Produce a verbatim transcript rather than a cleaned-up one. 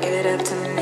give it up to me.